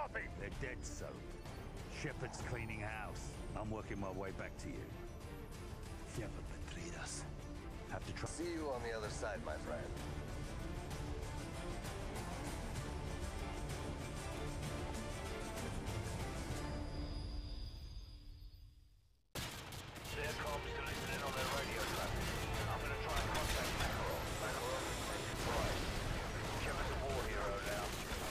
Stop him! They're dead, so. Shepard's cleaning house. I'm working my way back to you. Shepard betrayed us. Have to try. See you on the other side, my friend. Their comms to listening on their radio traffic. I'm gonna try and contact Makarov. Makarov is making price. Shepard's a war hero now.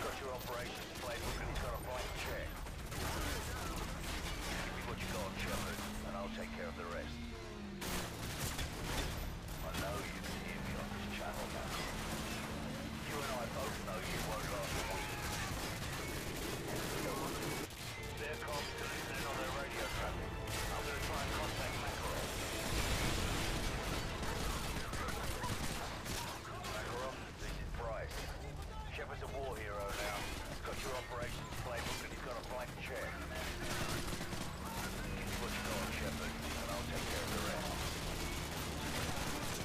Got your operations playbook and he's got a blank check. Give me what you got, Shepard, and I'll take care of the rest. I know you can hear me on this channel now. You and I both know you won't last a week. Their comms to listening on their radio traffic. I'm gonna try and contact Makarov. Makarov, this is Bryce. Shepard's a war hero now. He's got your operations playbook and he's got a blank check. Give me what you got, Shepard, and I'll take care of the rest.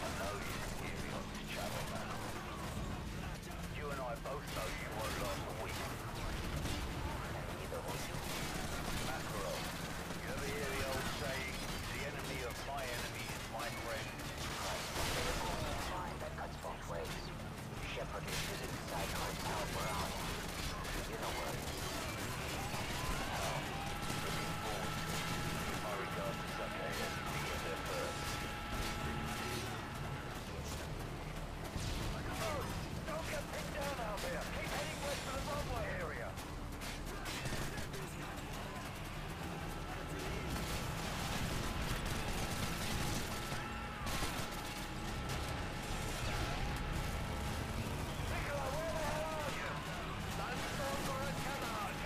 I know you can hear me on this channel now. You and I both know you won't last a week. Neither will you. Makarov. You ever hear the old saying, the enemy of my enemy is my friend? There's a line that cuts both ways. Shepard is using the sidecar's power on. You know what? Now, looking forward to it. My regards to Sunday as we get there first. Oh, don't get picked down out there! Keep heading west to the Broadway area! Nicola, where the hell are you? Landfall for a canard!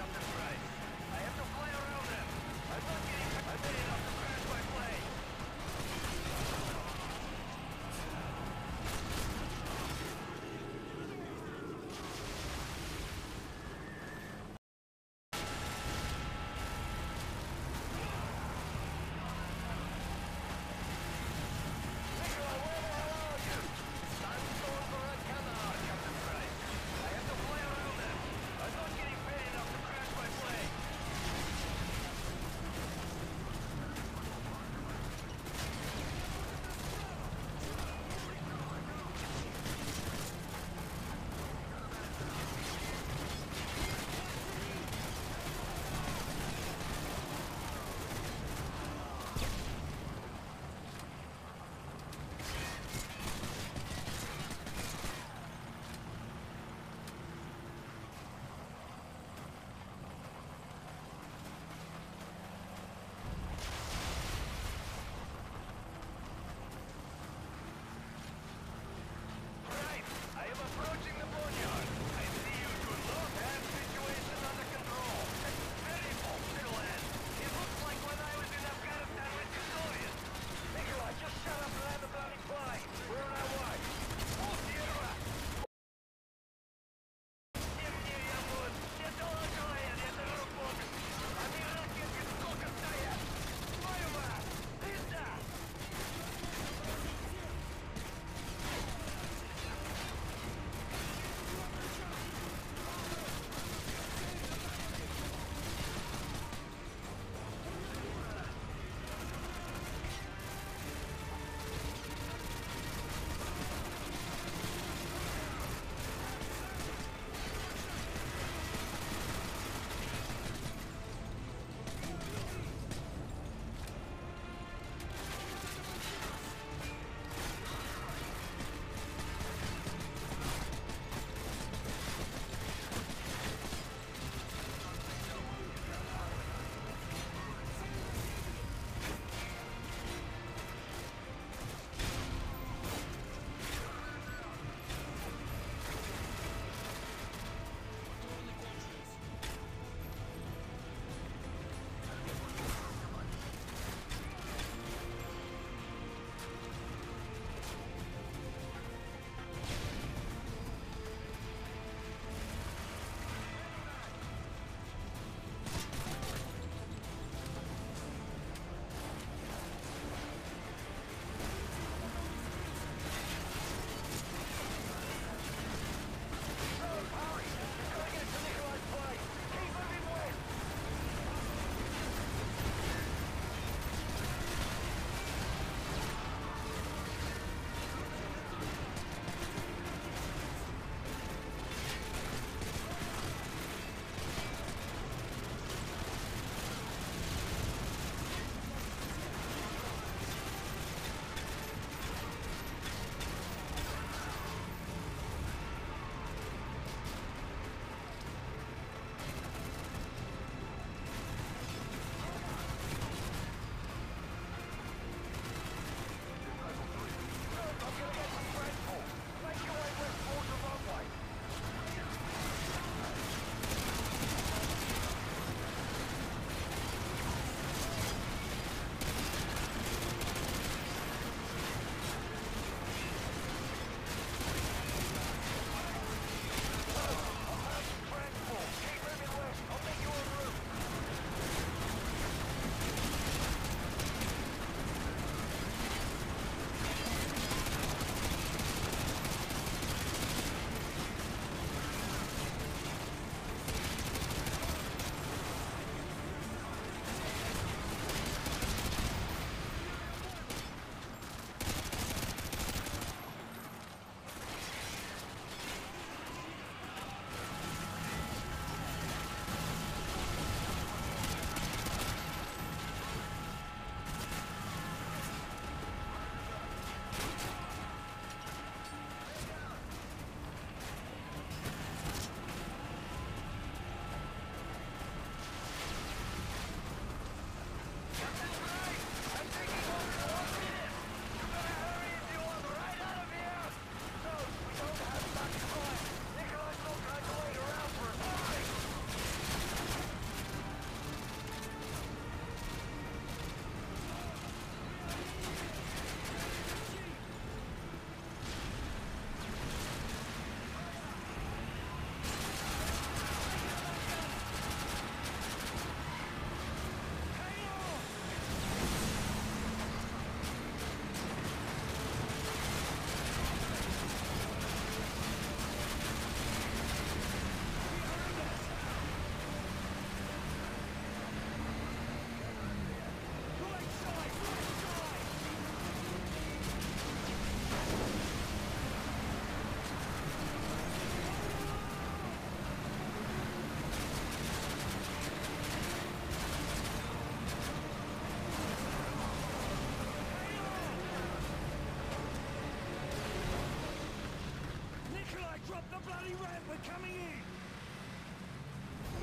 The bloody ramp, we're coming in!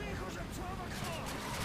Vehicles at 12 o'clock!